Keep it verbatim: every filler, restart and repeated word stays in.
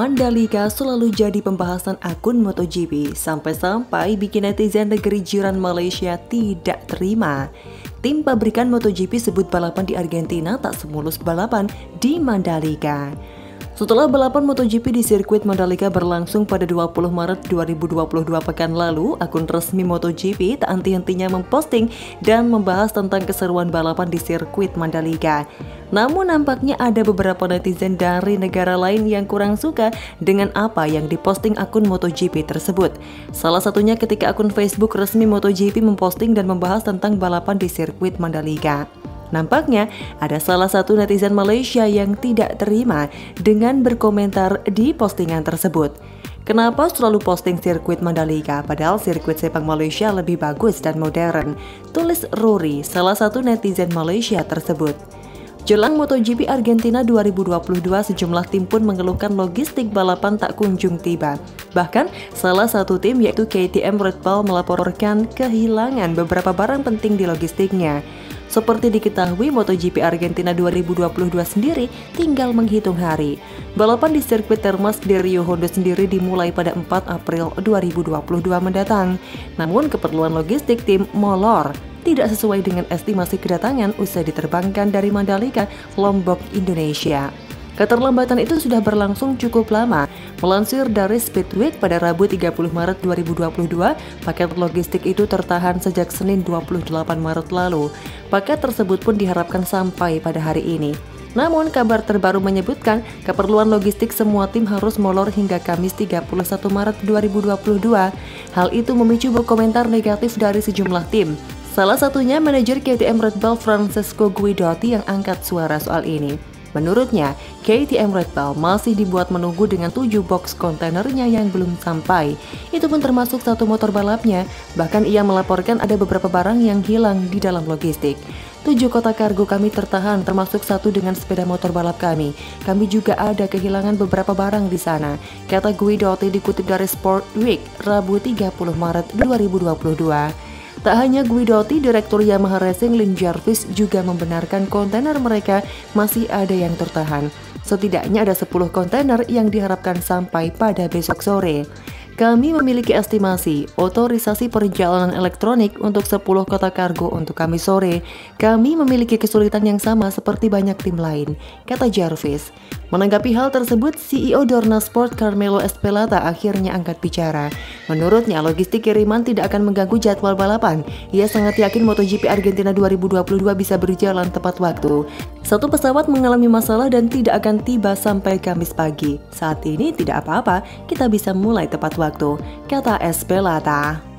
Mandalika selalu jadi pembahasan akun MotoGP sampai-sampai bikin netizen negeri jiran Malaysia tidak terima. Tim pabrikan MotoGP sebut balapan di Argentina tak semulus balapan di Mandalika. Setelah balapan MotoGP di sirkuit Mandalika berlangsung pada dua puluh Maret dua ribu dua puluh dua pekan lalu, akun resmi MotoGP tak henti-hentinya memposting dan membahas tentang keseruan balapan di sirkuit Mandalika. Namun nampaknya ada beberapa netizen dari negara lain yang kurang suka dengan apa yang diposting akun MotoGP tersebut. Salah satunya ketika akun Facebook resmi MotoGP memposting dan membahas tentang balapan di sirkuit Mandalika. Nampaknya ada salah satu netizen Malaysia yang tidak terima dengan berkomentar di postingan tersebut. Kenapa selalu posting sirkuit Mandalika padahal sirkuit Sepang Malaysia lebih bagus dan modern? Tulis Rory, salah satu netizen Malaysia tersebut. Jelang MotoGP Argentina dua ribu dua puluh dua, sejumlah tim pun mengeluhkan logistik balapan tak kunjung tiba. Bahkan, salah satu tim yaitu K T M Red Bull melaporkan kehilangan beberapa barang penting di logistiknya. Seperti diketahui, MotoGP Argentina dua ribu dua puluh dua sendiri tinggal menghitung hari. Balapan di sirkuit Termas de Rio Hondo sendiri dimulai pada empat April dua ribu dua puluh dua mendatang. Namun keperluan logistik tim molor, tidak sesuai dengan estimasi kedatangan usai diterbangkan dari Mandalika, Lombok, Indonesia. Keterlambatan itu sudah berlangsung cukup lama. Melansir dari Speedweek pada Rabu tiga puluh Maret dua ribu dua puluh dua, paket logistik itu tertahan sejak Senin dua puluh delapan Maret lalu. Paket tersebut pun diharapkan sampai pada hari ini. Namun kabar terbaru menyebutkan keperluan logistik semua tim harus molor hingga Kamis tiga puluh satu Maret dua ribu dua puluh dua. Hal itu memicu komentar negatif dari sejumlah tim. Salah satunya manajer K T M Red Bull Francesco Guidotti yang angkat suara soal ini. Menurutnya, K T M Red Bull masih dibuat menunggu dengan tujuh box kontainernya yang belum sampai. Itu pun termasuk satu motor balapnya, bahkan ia melaporkan ada beberapa barang yang hilang di dalam logistik. Tujuh kotak kargo kami tertahan, termasuk satu dengan sepeda motor balap kami. Kami juga ada kehilangan beberapa barang di sana, kata Guidotti dikutip dari Sportweek, Rabu tiga puluh Maret dua ribu dua puluh dua. Tak hanya Guidotti, Direktur Yamaha Racing Lin Jarvis juga membenarkan kontainer mereka masih ada yang tertahan. Setidaknya ada sepuluh kontainer yang diharapkan sampai pada besok sore. Kami memiliki estimasi otorisasi perjalanan elektronik untuk sepuluh kotak kargo untuk kami sore. Kami memiliki kesulitan yang sama seperti banyak tim lain, kata Jarvis. Menanggapi hal tersebut, C E O Dorna Sport Carmelo Ezpeleta akhirnya angkat bicara. Menurutnya, logistik kiriman tidak akan mengganggu jadwal balapan. Ia sangat yakin MotoGP Argentina dua ribu dua puluh dua bisa berjalan tepat waktu. Satu pesawat mengalami masalah dan tidak akan tiba sampai Kamis pagi. Saat ini tidak apa-apa, kita bisa mulai tepat waktu, kata Ezpeleta.